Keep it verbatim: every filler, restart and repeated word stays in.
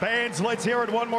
Fans, let's hear it one more